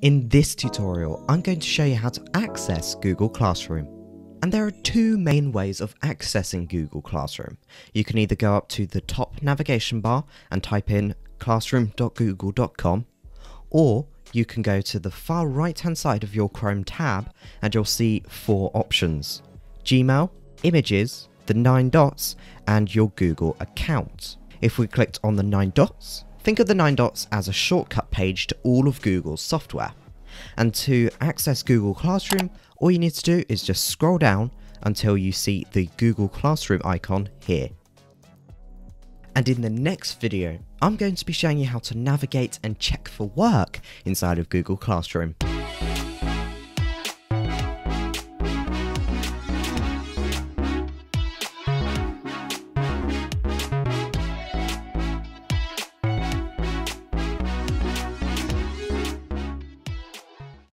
In this tutorial, I'm going to show you how to access Google Classroom. And there are two main ways of accessing Google Classroom. You can either go up to the top navigation bar and type in classroom.google.com, or you can go to the far right hand side of your Chrome tab and you'll see four options: Gmail, Images, the 9 dots, and your Google account. If we clicked on the 9 dots, think of the 9 dots as a shortcut page to all of Google's software. And to access Google Classroom, all you need to do is just scroll down until you see the Google Classroom icon here. And in the next video, I'm going to be showing you how to navigate and check for work inside of Google Classroom.